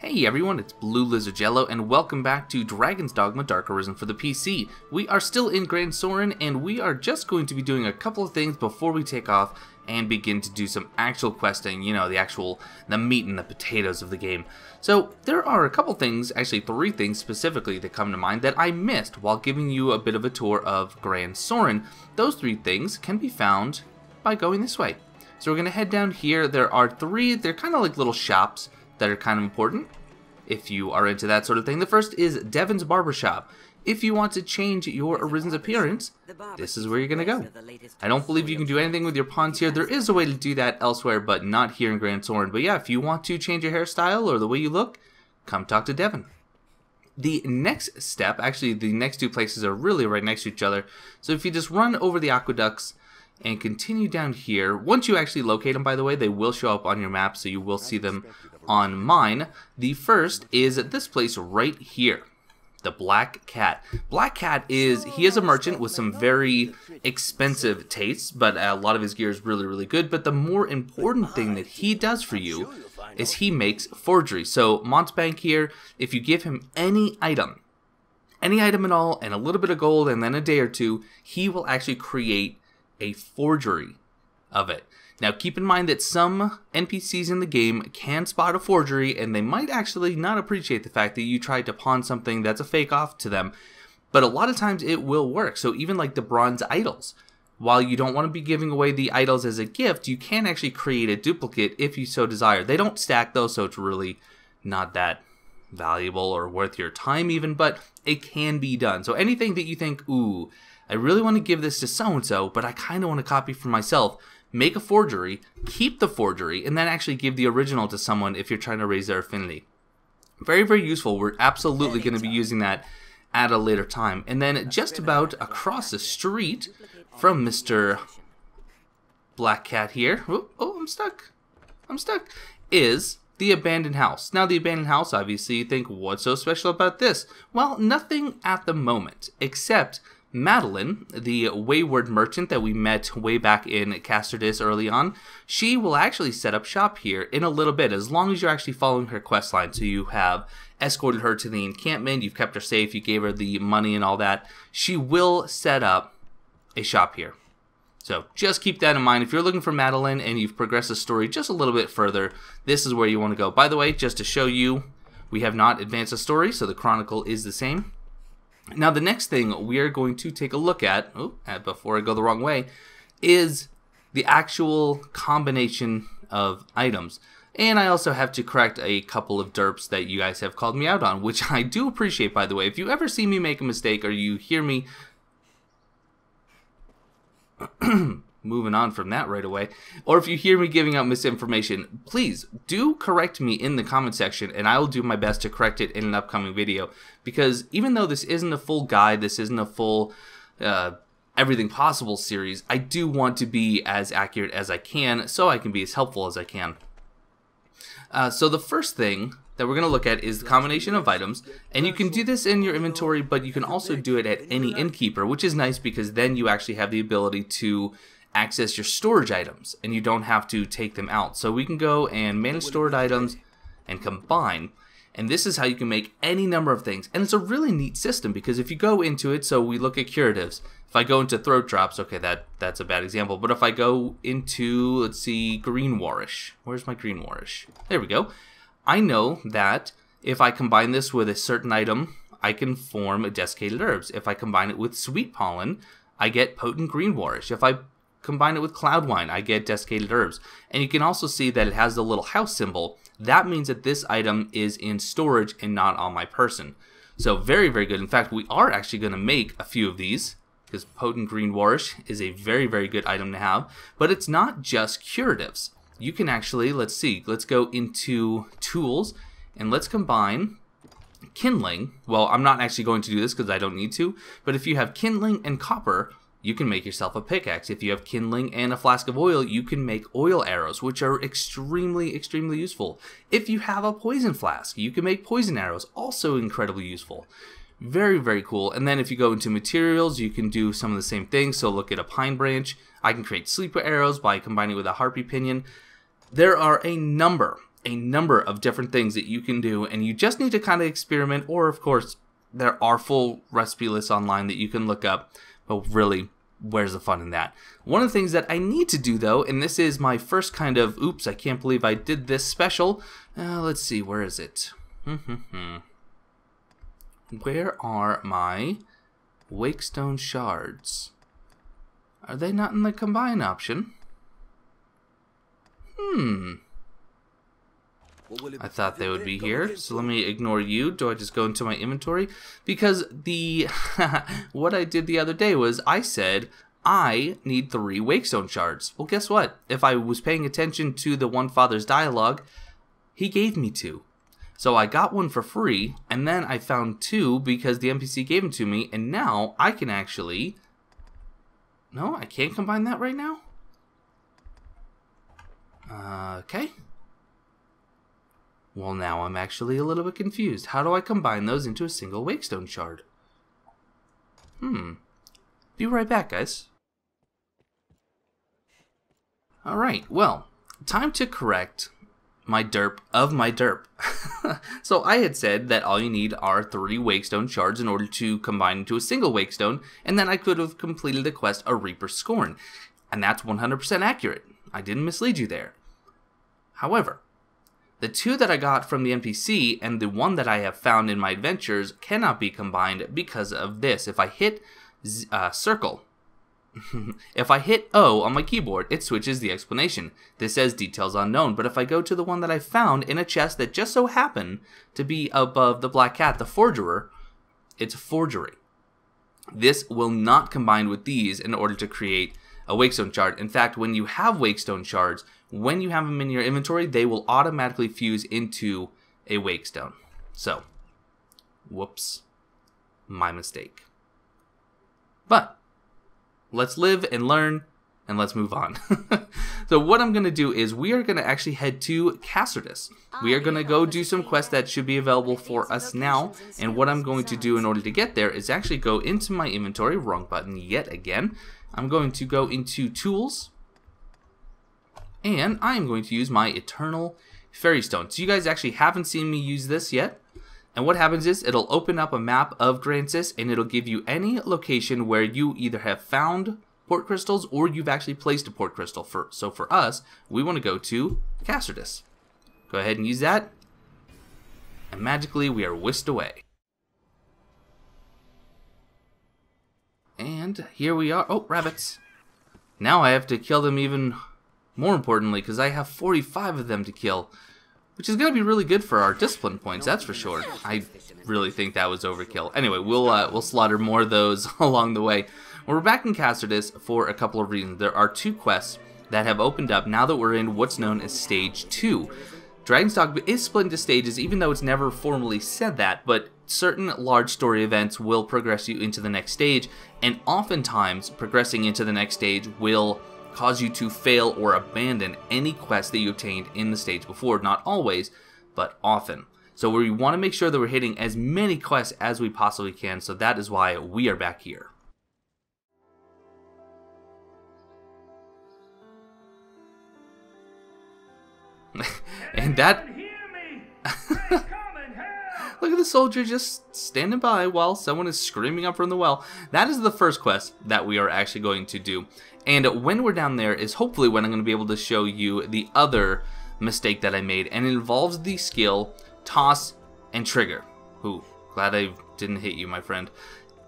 Hey everyone, it's Blue Lizard Jello, and welcome back to Dragon's Dogma: Dark Arisen for the PC. We are still in Grand Soren, and we are just going to be doing a couple of things before we take off and begin to do some actual questing, you know, the meat and the potatoes of the game. So there are a couple things, actually 3 things specifically that come to mind that I missed while giving you a bit of a tour of Grand Soren. Those 3 things can be found by going this way. So we're going to head down here. There are 3, they're kind of like little shops that are kind of important if you are into that sort of thing. The first is Devon's Barbershop. If you want to change your Arisen's appearance, this is where you're going to go. I don't believe you can do anything with your pawns here. There is a way to do that elsewhere, but not here in Grand Soren. But yeah, if you want to change your hairstyle or the way you look, come talk to Devon. The next step, actually the next 2 places are really right next to each other. So if you just run over the aqueducts and continue down here, once you actually locate them, by the way, they will show up on your map, so you will see them on mine. The first is at this place right here, the Black Cat. Black Cat is a merchant with some very expensive tastes, but a lot of his gear is really, really good. But the more important thing that he does for you is he makes forgery. So Montbank here, if you give him any item at all, and a little bit of gold, and then a day or two, he will actually create a forgery of it. Now keep in mind that some NPCs in the game can spot a forgery, and they might actually not appreciate the fact that you tried to pawn something that's a fake off to them, but a lot of times it will work. So even like the bronze idols, while you don't want to be giving away the idols as a gift, you can actually create a duplicate if you so desire. They don't stack though, so it's really not that valuable or worth your time even, but it can be done. So anything that you think, ooh, I really want to give this to so-and-so, but I kind of want to copy for myself, make a forgery, keep the forgery, and then actually give the original to someone if you're trying to raise their affinity. Very, very useful. We're absolutely going to be using that at a later time. And then just about across the street from Mr. Black Cat here, oh, I'm stuck, is the abandoned house. Now the abandoned house, obviously, you think, what's so special about this? Well, nothing at the moment, except Madeline, the wayward merchant that we met way back in Cassardis early on. She will actually set up shop here in a little bit, as long as you're actually following her quest line. So you have escorted her to the encampment, you've kept her safe, you gave her the money and all that. She will set up a shop here. So just keep that in mind. If you're looking for Madeline and you've progressed the story just a little bit further, this is where you want to go. By the way, just to show you, we have not advanced the story, so the chronicle is the same. Now the next thing we are going to take a look at, before I go the wrong way, is the actual combination of items. And I also have to correct a couple of derps that you guys have called me out on, which I do appreciate, by the way. If you ever see me make a mistake or you hear me moving on from that right away, or if you hear me giving out misinformation, please do correct me in the comment section, and I will do my best to correct it in an upcoming video. Because even though this isn't a full guide, this isn't a full everything possible series, I do want to be as accurate as I can, so I can be as helpful as I can. So the first thing that we're going to look at is the combination of items, and you can do this in your inventory, but you can also do it at any innkeeper, which is nice because then you actually have the ability to access your storage items and you don't have to take them out. So we can go and manage stored items and combine, and this is how you can make any number of things. And it's a really neat system because if you go into it, so we look at curatives, if I go into throat drops, okay, that's a bad example, but if I go into, let's see, green warish, where's my green warish, there we go, I know that if I combine this with a certain item, I can form a desiccated herbs. If I combine it with sweet pollen, I get potent green warish. If I combine it with cloud wine, I get desiccated herbs. And you can also see that it has the little house symbol. That means that this item is in storage and not on my person. So very, very good. In fact, we are actually going to make a few of these because potent green warish is a very, very good item to have. But it's not just curatives. You can actually, let's see, let's go into tools and let's combine kindling. Well, I'm not actually going to do this because I don't need to, but if you have kindling and copper, you can make yourself a pickaxe. If you have kindling and a flask of oil, you can make oil arrows, which are extremely, extremely useful. If you have a poison flask, you can make poison arrows, also incredibly useful. Very, very cool. And then if you go into materials, you can do some of the same things. So look at a pine branch. I can create sleeper arrows by combining with a harpy pinion. There are a number a number of different things that you can do, and you just need to kind of experiment, or of course there are full recipe lists online that you can look up, but really, where's the fun in that? One of the things that I need to do though, and this is my first kind of oops, I can't believe I did this special. Let's see, where is it? Where are my Wakestone shards? Are they not in the combine option? I thought they would be here, so let me ignore you. Do I just go into my inventory? Because the what I did the other day was I said I need 3 Wakestone shards. Well, guess what? If I was paying attention to the One Father's dialogue, he gave me 2. So I got 1 for free, and then I found 2 because the NPC gave them to me, and now I can actually... No, I can't combine that right now? Okay. Well, now I'm actually a little bit confused. How do I combine those into a single Wakestone shard? Be right back, guys. Alright, well, time to correct my derp of my derp. So I had said that all you need are 3 Wakestone shards in order to combine into a single Wakestone, and then I could have completed the quest A Reaper's Scorn. And that's 100% accurate. I didn't mislead you there. However, the 2 that I got from the NPC and the 1 that I have found in my adventures cannot be combined because of this. If I hit circle, if I hit O on my keyboard, it switches the explanation. This says details unknown, but if I go to the one that I found in a chest that just so happened to be above the Black Cat, the Forgerer, it's forgery. This will not combine with these in order to create a Wakestone shard. In fact, when you have Wakestone shards, when you have them in your inventory, they will automatically fuse into a Wakestone. So, whoops, my mistake. But, let's live and learn, and let's move on. So what I'm going to do is we are going to actually head to Cassardis. We are going to go do some quests that should be available for us now, and what I'm going to do in order to get there is actually go into my inventory, wrong button yet again. I'm going to go into Tools, and I'm going to use my Eternal Fairy Stone. So you guys actually haven't seen me use this yet. And what happens is it'll open up a map of Gransys, and it'll give you any location where you either have found port crystals or you've actually placed a port crystal. So for us, we want to go to Cassardis. Go ahead and use that, and magically we are whisked away. And here we are. Oh, rabbits. Now I have to kill them even more importantly, because I have 45 of them to kill, which is going to be really good for our discipline points, that's for sure. I really think that was overkill. Anyway, we'll slaughter more of those along the way. We're back in Cassardis for a couple of reasons. There are 2 quests that have opened up now that we're in what's known as Stage 2. Dragon's Dogma is split into stages, even though it's never formally said that, but certain large story events will progress you into the next stage, and oftentimes progressing into the next stage will cause you to fail or abandon any quest that you obtained in the stage before. Not always, but often. So we want to make sure that we're hitting as many quests as we possibly can, so that is why we are back here. And that... Look at the soldier just standing by while someone is screaming up from the well. That is the first quest that we are actually going to do. And when we're down there is hopefully when I'm going to be able to show you the other mistake that I made. And it involves the skill Toss and Trigger. Ooh, glad I didn't hit you, my friend.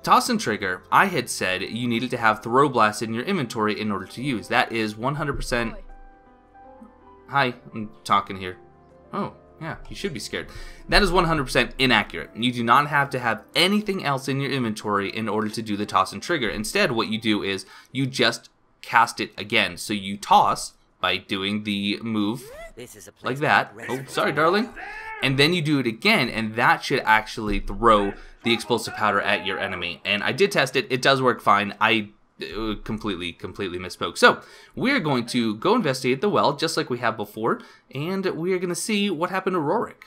Toss and Trigger, I had said you needed to have Throw Blast in your inventory in order to use. That is 100%... Hi, I'm talking here. Oh. Yeah, you should be scared. That is 100% inaccurate. You do not have to have anything else in your inventory in order to do the Toss and Trigger. Instead, what you do is you just cast it again. So you toss by doing the move like that. Oh, sorry, darling. And then you do it again, and that should actually throw the explosive powder at your enemy. And I did test it. It does work fine. I completely misspoke. So we're going to go investigate the well just like we have before, and we are going to see what happened to Rorik.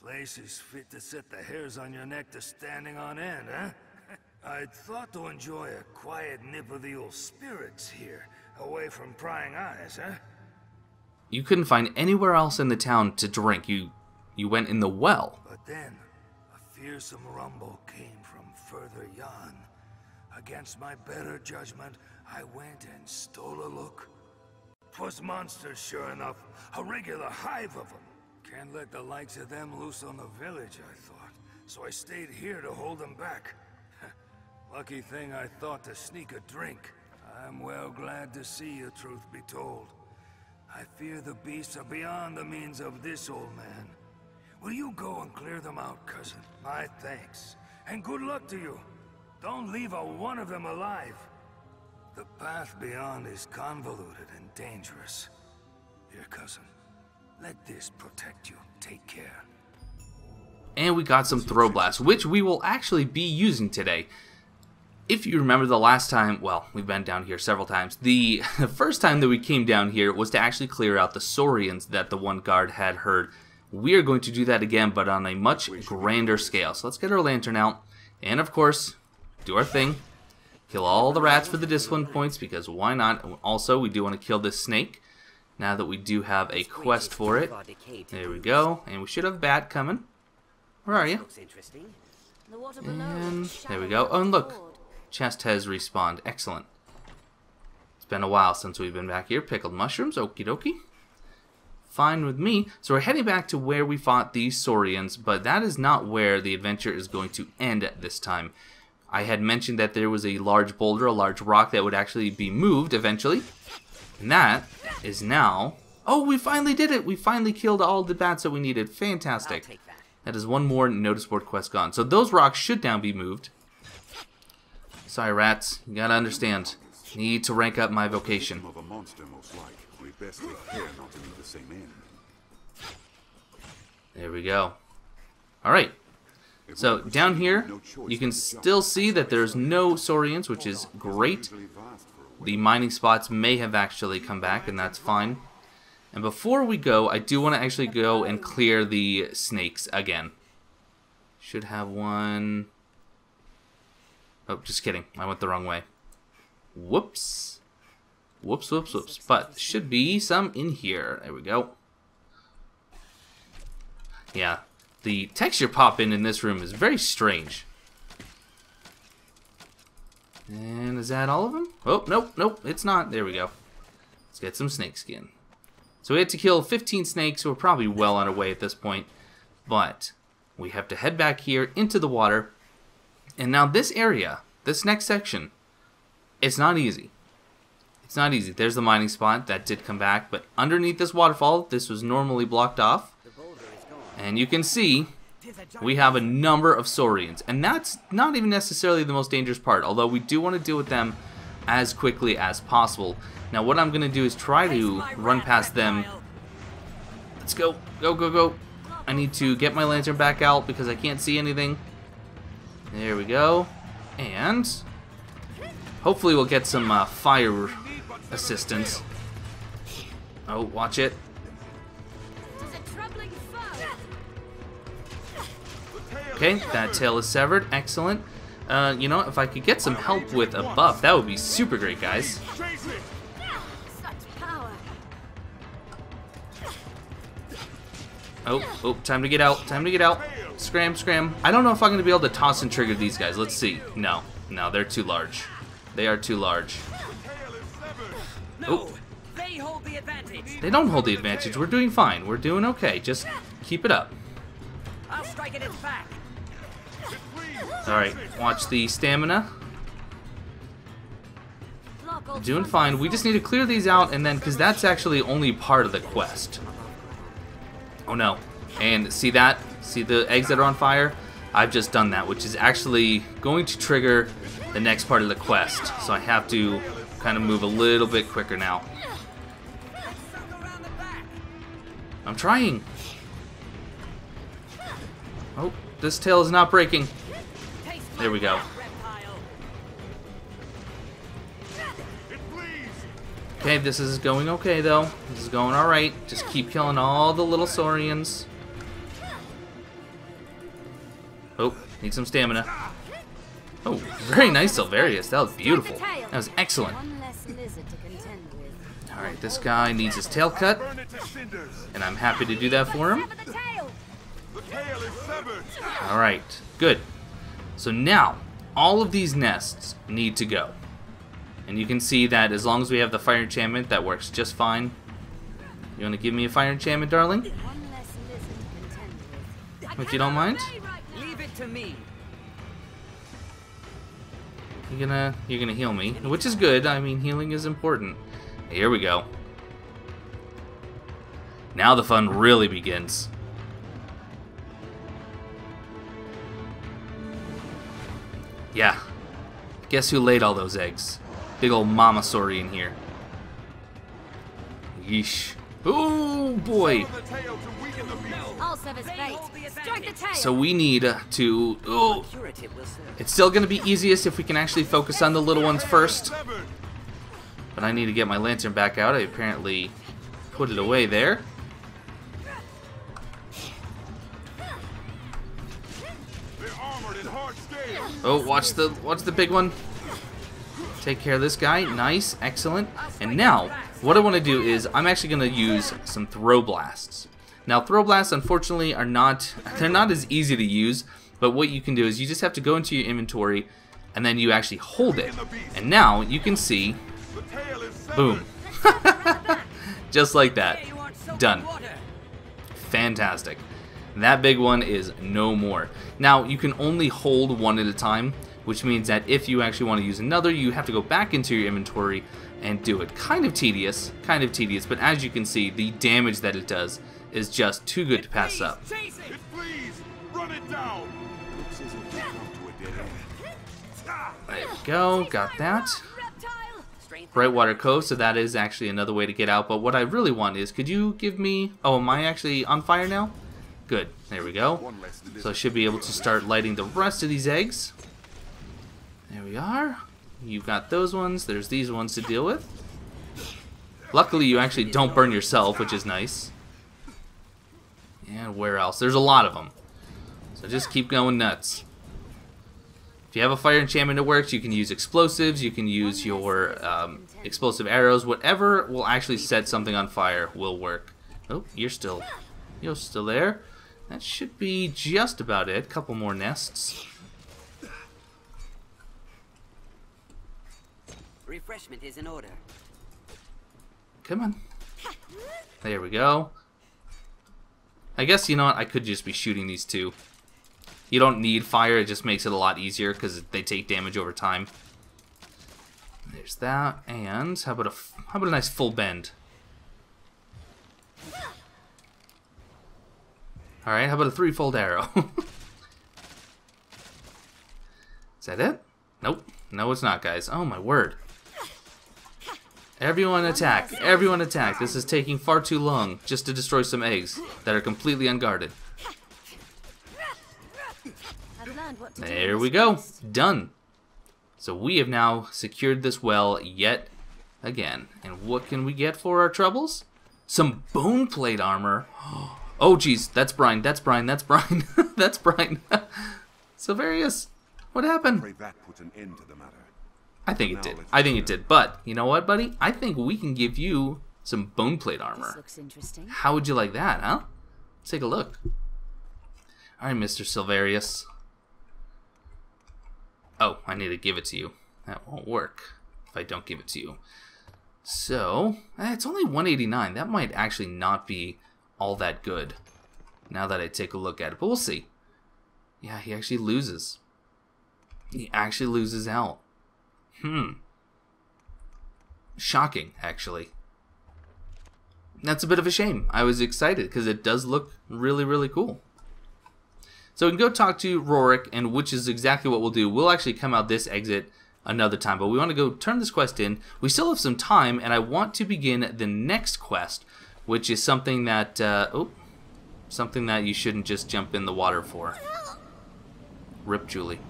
Places fit to set the hairs on your neck to standing on end, huh? I'd thought to enjoy a quiet nip of the old spirits here, away from prying eyes, huh? You couldn't find anywhere else in the town to drink. You went in the well. But then, a fearsome rumble came from further yon. Against my better judgment, I went and stole a look. 'Twas monsters, sure enough, a regular hive of them. Can't let the likes of them loose on the village, I thought, so I stayed here to hold them back. Lucky thing I thought to sneak a drink. I'm well glad to see you, truth be told. I fear the beasts are beyond the means of this old man. Will you go and clear them out, cousin? My thanks, and good luck to you. Don't leave a one of them alive. The path beyond is convoluted and dangerous. Dear cousin, let this protect you. Take care. And we got some throw blasts, which we will actually be using today. If you remember the last time, well, we've been down here several times. The first time that we came down here was to actually clear out the Saurians that the one guard had heard. We are going to do that again, but on a much grander scale. So let's get our lantern out, and of course, do our thing. Kill all the rats for the discipline points, because why not? Also, we do want to kill this snake, now that we do have a quest for it. There we go, and we should have a bat coming. Where are you? And there we go. Oh, and look. Chest has respawned. Excellent. It's been a while since we've been back here. Pickled mushrooms. Okie dokie. Fine with me. So we're heading back to where we fought these Saurians, but that is not where the adventure is going to end at this time. I had mentioned that there was a large boulder, a large rock that would actually be moved eventually. And that is now... Oh, we finally did it! We finally killed all the bats that we needed. Fantastic. That is one more notice board quest gone. So those rocks should now be moved. Sorry, rats. You gotta understand. Need to rank up my vocation. There we go. Alright. So, down here, you can still see that there's no Saurians, which is great. The mining spots may have actually come back, and that's fine. And before we go, I do want to actually go and clear the snakes again. Should have one... Oh, just kidding. I went the wrong way. Whoops. Whoops, whoops, whoops. But should be some in here. There we go. Yeah. The texture pop-in this room is very strange. And is that all of them? Oh, nope, nope. It's not. There we go. Let's get some snake skin. So we had to kill 15 snakes. So we're probably well on our way at this point. But we have to head back here into the water. And now this area, this next section, it's not easy. It's not easy. There's the mining spot. That did come back. But underneath this waterfall, this was normally blocked off. And you can see we have a number of Saurians. And that's not even necessarily the most dangerous part, although we do want to deal with them as quickly as possible. Now what I'm going to do is try to run past them. Let's go. Go, go, go. I need to get my lantern back out because I can't see anything. There we go, and hopefully we'll get some fire assistance. Oh, watch it. Okay, that tail is severed, excellent. You know, if I could get some help with a buff, that would be super great, guys. Oh, oh, time to get out, time to get out. Scram, scram. I don't know if I'm going to be able to toss and trigger these guys. Let's see. No, no, they're too large. They are too large. Oh. They don't hold the advantage. We're doing fine. We're doing okay. Just keep it up. Alright, watch the stamina. Doing fine. We just need to clear these out and then, because that's actually only part of the quest. Oh no. And see that? See the eggs that are on fire? I've just done that, which is actually going to trigger the next part of the quest. So I have to kind of move a little bit quicker now. I'm trying. Oh, this tail is not breaking. There we go. Okay, this is going okay though. This is going alright. Just keep killing all the little Saurians. Oh, need some stamina. Oh, very nice, Silvarius. That was beautiful. That was excellent. Alright, this guy needs his tail cut, and I'm happy to do that for him. Alright, good. So now, all of these nests need to go. And you can see that as long as we have the fire enchantment, that works just fine. You want to give me a fire enchantment, darling? If you don't mind? Leave it to me. You're gonna heal me, which is good. I mean, healing is important. Here we go. Now the fun really begins. Yeah. Guess who laid all those eggs? Big old Mama Saurian here. Yeesh. Oh boy. So we need to. Oh. It's still going to be easiest if we can actually focus on the little ones first. But I need to get my lantern back out. I apparently put it away there. Oh, watch the big one. Take care of this guy. Nice, excellent. And now, what I want to do is I'm actually going to use some throw blasts. Now, throw blasts, unfortunately, they're not as easy to use. But what you can do is you just have to go into your inventory, and then you actually hold it. And now you can see, boom, just like that, done. Fantastic. That big one is no more. Now you can only hold one at a time, which means that if you actually want to use another, you have to go back into your inventory and do it. Kind of tedious, but as you can see, the damage that it does is just too good to pass up. There we go, got that. Brightwater Cove, so that is actually another way to get out, but what I really want is, could you give me... Oh, am I actually on fire now? Good, there we go. So I should be able to start lighting the rest of these eggs. There we are. You've got those ones, there's these ones to deal with. Luckily you actually don't burn yourself, which is nice. And where else? There's a lot of them. So just keep going nuts. If you have a fire enchantment that works, you can use explosives, you can use your explosive arrows, whatever will actually set something on fire will work. Oh, you're still there. That should be just about it. Couple more nests. Refreshment is in order. Come on. There we go. I guess, you know what, I could just be shooting these two. You don't need fire, it just makes it a lot easier because they take damage over time. There's that, and how about a nice full bend? Alright, how about a threefold arrow? Is that it? Nope. No, it's not, guys. Oh my word. Everyone attack. Everyone attack. This is taking far too long just to destroy some eggs that are completely unguarded. There we go. Done. So we have now secured this well yet again. And what can we get for our troubles? Some bone plate armor. Oh geez, that's brine. That's brine. That's brine. That's brine. Silvarius, what happened? I think it did. I think it did. But you know what, buddy? I think we can give you some bone plate armor. This looks interesting. How would you like that, huh? Let's take a look. All right, Mr. Silvarius. Oh, I need to give it to you. That won't work if I don't give it to you. So it's only 189. That might actually not be all that good. Now that I take a look at it, but we'll see. Yeah, he actually loses. He actually loses out. Shocking, actually. That's a bit of a shame. I was excited because it does look really, really cool. So we can go talk to Rorik, and which is exactly what we'll do. We'll actually come out this exit another time, but we want to go turn this quest in. We still have some time, and I want to begin the next quest, which is something that something that you shouldn't just jump in the water for. Rip, Julie.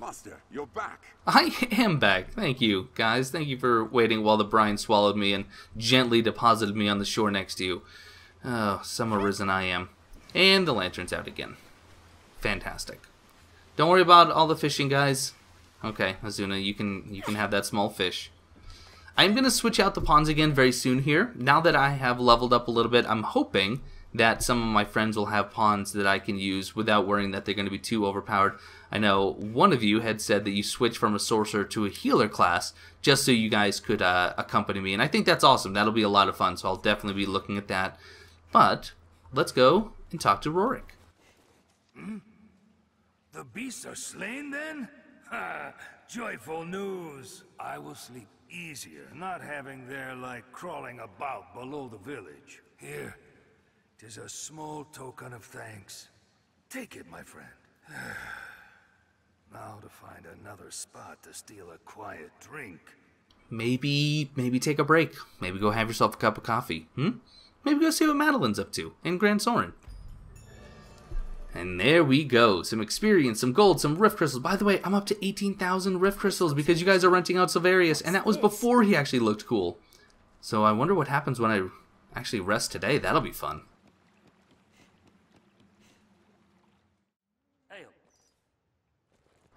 Master, you're back. I am back. Thank you, guys. Thank you for waiting while the brine swallowed me and gently deposited me on the shore next to you. Oh, some Arisen I am. And the lantern's out again. fantastic. Don't worry about all the fishing, guys. Okay, Azuna, you can have that small fish. I'm going to switch out the pawns again very soon here. Now that I have leveled up a little bit, I'm hoping that some of my friends will have pawns that I can use without worrying that they're going to be too overpowered. I know one of you had said that you switched from a sorcerer to a healer class just so you guys could accompany me, and I think that's awesome. That'll be a lot of fun, so I'll definitely be looking at that. But let's go and talk to Rorik. The beasts are slain then? Ha! Joyful news! I will sleep easier, not having their like crawling about below the village. Here, 'tis a small token of thanks. Take it, my friend. Now to find another spot to steal a quiet drink. Maybe take a break. Maybe go have yourself a cup of coffee. Maybe go see what Madeline's up to, and Grand Soren. And there we go. Some experience, some gold, some rift crystals. By the way, I'm up to 18,000 rift crystals because you guys are renting out Silvarius, and that was before he actually looked cool. So I wonder what happens when I actually rest today. That'll be fun.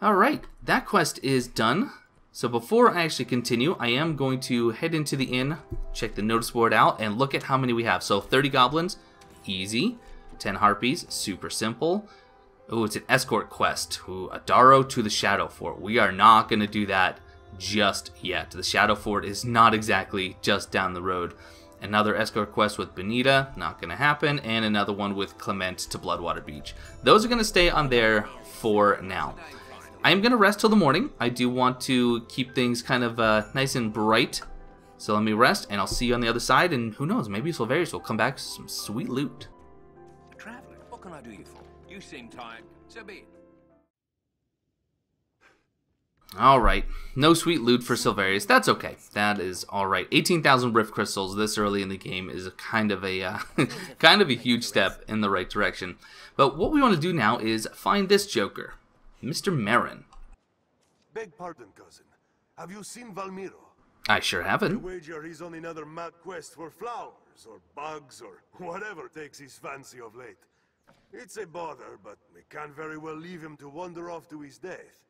Alright, that quest is done. So before I actually continue, I am going to head into the inn, check the notice board out, and look at how many we have. So 30 goblins, easy. 10 harpies, super simple. Oh, it's an escort quest. Ooh, Adaro to the Shadow Fort. We are not going to do that just yet. The Shadow Fort is not exactly just down the road. Another escort quest with Benita, not going to happen. And another one with Clement to Bloodwater Beach. Those are going to stay on there for now. I am going to rest till the morning. I do want to keep things kind of nice and bright. So let me rest, and I'll see you on the other side. And who knows, maybe Silvarius will come back with some sweet loot. Traveler, what can I do you for? You seem tired, so be it. Alright, no sweet loot for Silvarius. That's okay. That is alright. 18,000 rift crystals this early in the game is kind of a huge step in the right direction. But what we want to do now is find this joker, Mr. Merrin. Beg pardon, cousin. Have you seen Valmiro? I sure haven't. I wager he's on another mad quest for flowers or bugs or whatever takes his fancy of late. It's a bother, but we can't very well leave him to wander off to his death.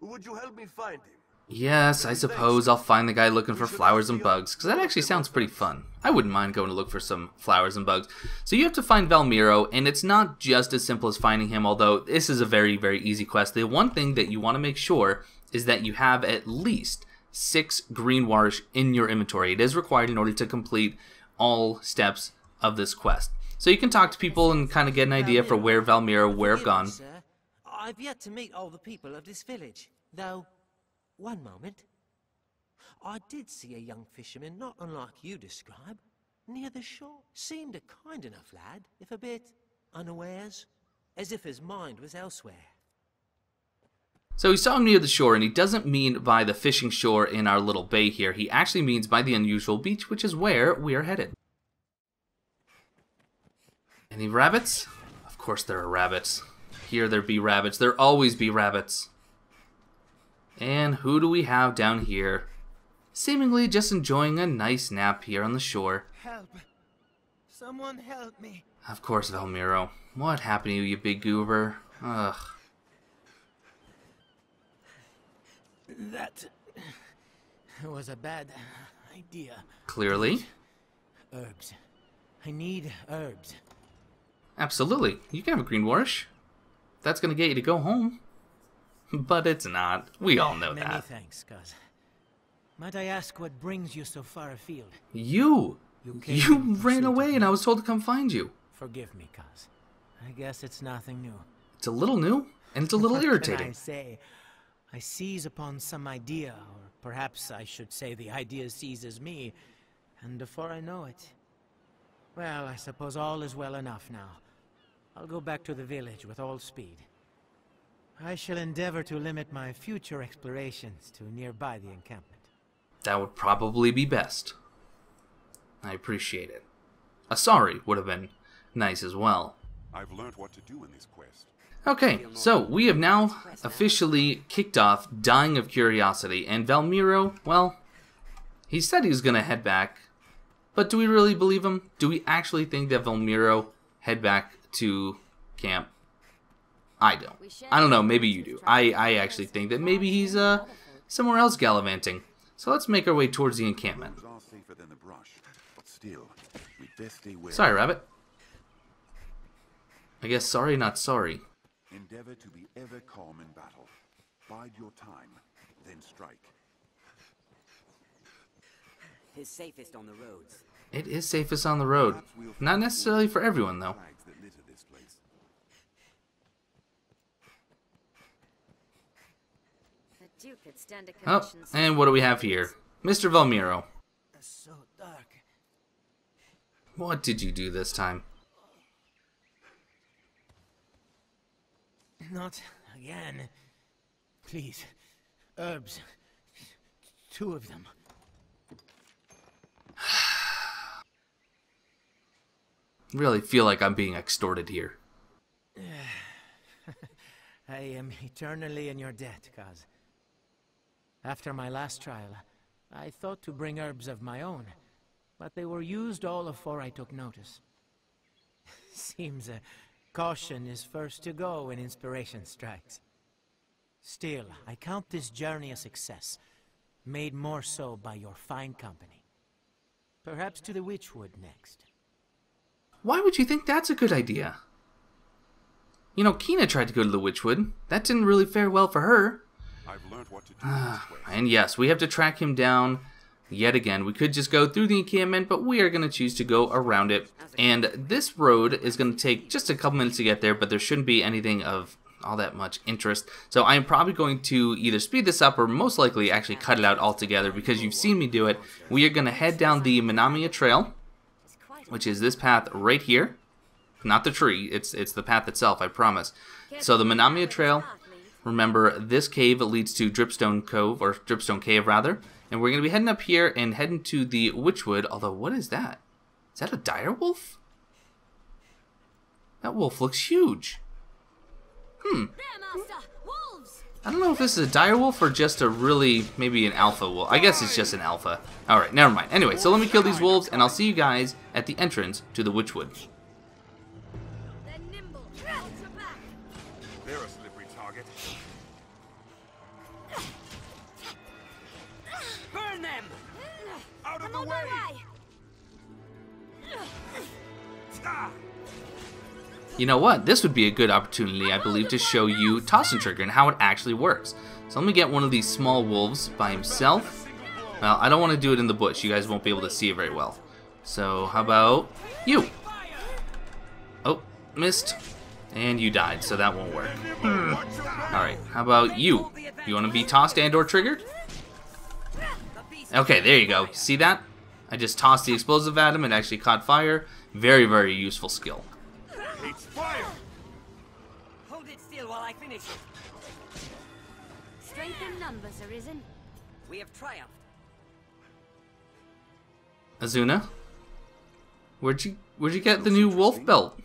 Would you help me find him? Yes, I suppose I'll find the guy looking for flowers and bugs, because that actually sounds pretty fun. I wouldn't mind going to look for some flowers and bugs. So you have to find Valmiro, and it's not just as simple as finding him, although this is a very, very easy quest. The one thing that you want to make sure is that you have at least 6 green warish in your inventory. It is required in order to complete all steps of this quest. So you can talk to people and kind of get an idea for where Valmiro, where I've gone. Sir, I've yet to meet all the people of this village, though... One moment. I did see a young fisherman, not unlike you describe, near the shore. Seemed a kind enough lad, if a bit unawares, as if his mind was elsewhere. So he saw him near the shore, and he doesn't mean by the fishing shore in our little bay here. He actually means by the unusual beach, which is where we are headed. Any rabbits? Of course there are rabbits. Here there be rabbits. There always be rabbits. And who do we have down here? Seemingly just enjoying a nice nap here on the shore. Help. Someone help me. Of course, Valmiro. What happened to you, you big goober? Ugh. That was a bad idea. Clearly. Herbs. I need herbs. Absolutely. You can have a green warish. That's going to get you to go home. But it's not. We all know that. Many thanks, Cuz. Might I ask what brings you so far afield? You ran away and I was told to come find you. Forgive me, Cuz. I guess it's nothing new. It's a little new, and it's a little irritating. I say, I seize upon some idea, or perhaps I should say the idea seizes me, and before I know it... Well, I suppose all is well enough now. I'll go back to the village with all speed. I shall endeavor to limit my future explorations to nearby the encampment. That would probably be best. I appreciate it. Asari would have been nice as well. I've learned what to do in this quest. Okay, so we have now officially kicked off Dying of Curiosity, and Valmiro, well, he said he was going to head back, but do we really believe him? Do we actually think that Valmiro head back to camp? I don't. I don't know. Maybe you do. I actually think that maybe he's somewhere else gallivanting. So let's make our way towards the encampment. Sorry, Rabbit. I guess sorry, not sorry. Endeavor to be ever calm in battle. Bide your time, then strike. It is safest on the roads. It is safest on the road. Not necessarily for everyone, though. Oh, and what do we have here? Mr. Valmiro. What did you do this time? Not again. Please. Herbs. Two of them. Really feel like I'm being extorted here. I am eternally in your debt, Kaz. After my last trial, I thought to bring herbs of my own, but they were used all afore I took notice. Seems caution is first to go when inspiration strikes. Still, I count this journey a success, made more so by your fine company. Perhaps to the Witchwood next. Why would you think that's a good idea? You know, Keena tried to go to the Witchwood. That didn't really fare well for her. I've learned what to do and yes, we have to track him down yet again. We could just go through the encampment, but we are going to choose to go around it. And this road is going to take just a couple minutes to get there, but there shouldn't be anything of all that much interest. So I'm probably going to either speed this up or most likely actually cut it out altogether because you've seen me do it. We are going to head down the Manamia Trail, which is this path right here. Not the tree, it's the path itself, I promise. So the Manamia Trail, remember this cave leads to Dripstone Cove, or Dripstone Cave rather, and we're going to be heading up here and heading to the Witchwood, although what is that? Is that a dire wolf? That wolf looks huge. I don't know if this is a dire wolf or just a really, maybe an alpha wolf. I guess it's just an alpha. Alright, never mind. Anyway, so let me kill these wolves and I'll see you guys at the entrance to the Witchwood. They're a slippery target. Burn them! Out of the way! You know what? This would be a good opportunity, I believe, to show you Toss and Trigger and how it actually works. So let me get one of these small wolves by himself. Well, I don't want to do it in the bush. You guys won't be able to see it very well. So how about you? Oh, missed. And you died, so that won't work. Alright, how about you? You want to be tossed and or triggered? Okay, there you go. See that? I just tossed the explosive at him. It actually caught fire. Very, very useful skill. Fire! Hold it still while I finish it. Strength in numbers, Arisen. We have triumphed. Azuna, where'd you get the new wolf belt?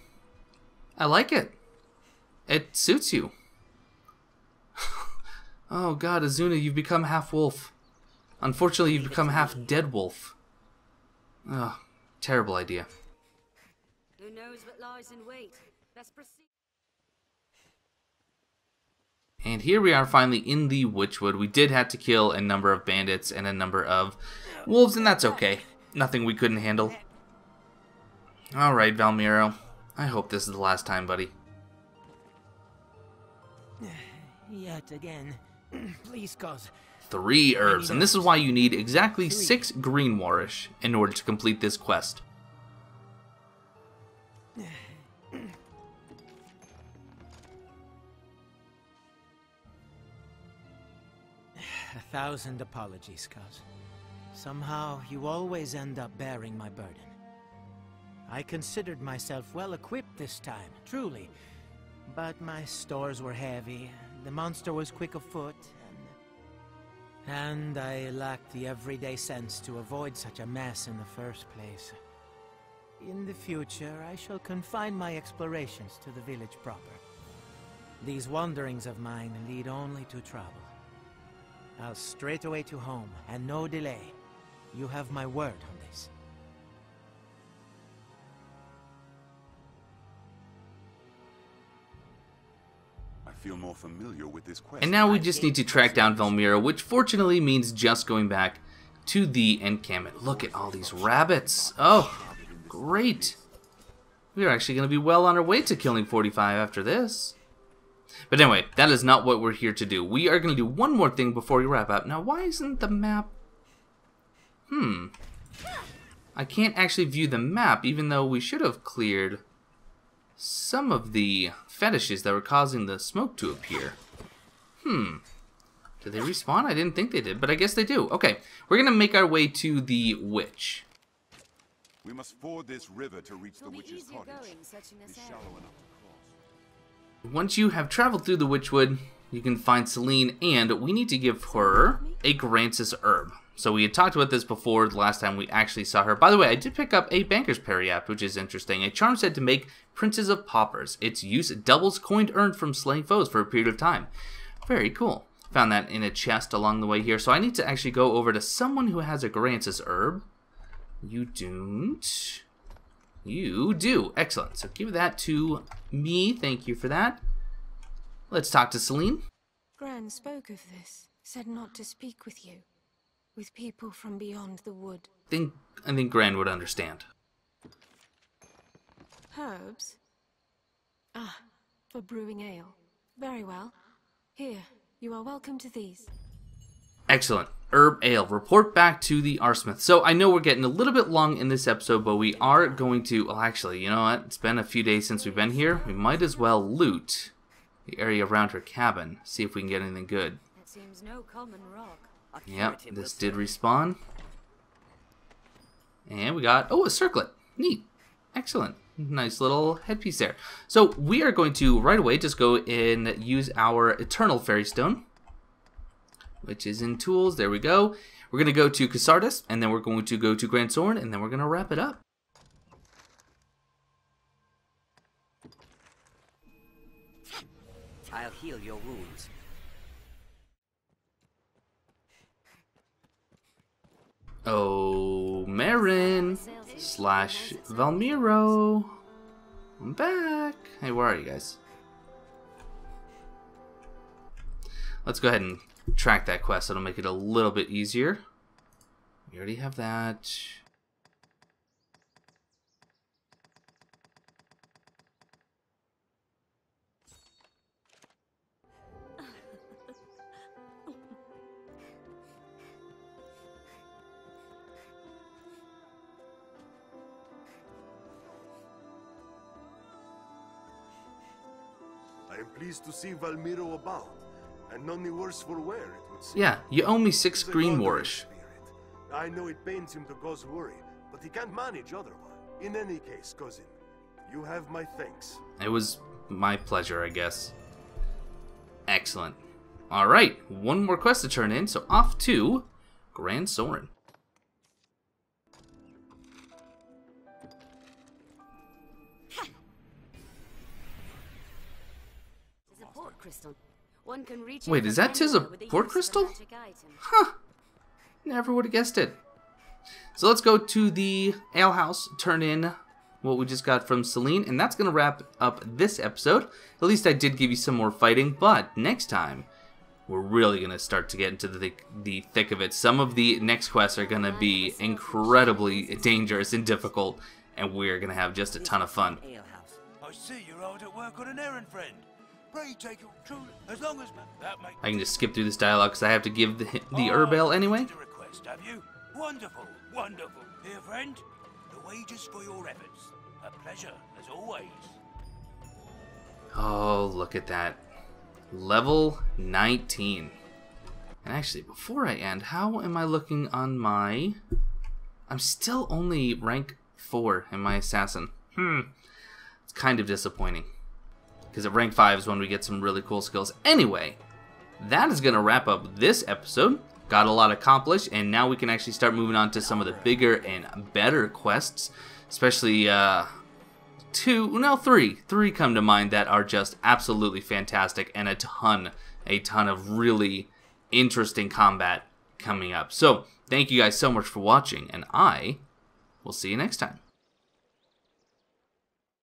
I like it. It suits you. Oh God, Azuna, you've become half wolf. Unfortunately, you've become half dead wolf. Oh, terrible idea. Who knows what lies in wait? Let's proceed. And here we are finally in the Witchwood. We did have to kill a number of bandits and a number of wolves, and that's okay. Nothing we couldn't handle. Alright, Valmiro. I hope this is the last time, buddy. Yet again. Please, cause. 3 herbs, and this is why you need exactly 6 green warish in order to complete this quest. A 1,000 apologies, Kaz. Somehow, you always end up bearing my burden. I considered myself well equipped this time, truly. But my stores were heavy, the monster was quick of foot, and I lacked the everyday sense to avoid such a mess in the first place. In the future, I shall confine my explorations to the village proper. These wanderings of mine lead only to trouble. I'll straight away to home, and no delay. You have my word on this. feel more familiar with this quest. And now we just need to track down Valmiro, which fortunately means just going back to the encampment. Look at all these rabbits. Oh, great. We're actually going to be well on our way to killing 45 after this. But anyway, that is not what we're here to do. We are going to do one more thing before we wrap up. Now, why isn't the map... I can't actually view the map, even though we should have cleared some of the fetishes that were causing the smoke to appear. Did they respawn? I didn't think they did, but I guess they do. Okay, we're going to make our way to the witch. We must ford this river to reach the witch's cottage. It's shallow enough. Once you have traveled through the Witchwood, you can find Selene, and we need to give her a Gransys herb. So we had talked about this before the last time we actually saw her. By the way, I did pick up a Banker's Periapt, which is interesting. A charm said to make Princes of Paupers. Its use doubles coin earned from slaying foes for a period of time. Very cool. Found that in a chest along the way here. So I need to actually go over to someone who has a Gransys herb. You don't... You do. Excellent. So give that to me. Thank you for that. Let's talk to Selene. Gran spoke of this. Said not to speak with you. With people from beyond the wood. I think Gran would understand. Herbs? Ah, for brewing ale. Very well. Here, you are welcome to these. Excellent. Herb ale. Report back to the Arsmith. So I know we're getting a little bit long in this episode, but we are going to... Well, actually, you know what? It's been a few days since we've been here. We might as well loot the area around her cabin. See if we can get anything good. That seems no common rock. Yep, this did respawn. And we got... Oh, a circlet. Neat. Excellent. Nice little headpiece there. So we are going to, right away, just go and use our Eternal Fairy Stone, which is in tools. There we go. We're going to go to Cassardis, and then we're going to go to Grand Soren, and then we're going to wrap it up. I'll heal your wounds. Oh, Merrin slash Valmiro. I'm back. Hey, where are you guys? Let's go ahead and track that quest. It'll make it a little bit easier. We already have that. I am pleased to see Valmiro about. And none the worse for wear, it would seem. Yeah, you owe me 6 green warish. I know it pains him to cause worry, but he can't manage otherwise. In any case, cousin, you have my thanks. It was my pleasure, I guess. Excellent. All right, one more quest to turn in, so off to Grand Soren. Crystal. Wait, is that Tis a Port Crystal? Huh. Never would have guessed it. So let's go to the alehouse, turn in what we just got from Selene, and that's going to wrap up this episode. At least I did give you some more fighting, but next time, we're really going to start to get into the thick of it. Some of the next quests are going to be incredibly dangerous and difficult, and we're going to have just a ton of fun. I see you're out at work on an errand, friend. I can just skip through this dialogue because I have to give the herb ale anyway. Request, have you? Wonderful, wonderful. Dear friend, the wages for your efforts. A pleasure, as always. Oh, look at that. Level 19. And actually, before I end, how am I looking on my... I'm still only rank 4 in my assassin. It's kind of disappointing. Because at rank 5 is when we get some really cool skills. Anyway, that is going to wrap up this episode. Got a lot accomplished, and now we can actually start moving on to some of the bigger and better quests. Especially 3 come to mind that are just absolutely fantastic, and a ton of really interesting combat coming up. So, thank you guys so much for watching, and I will see you next time.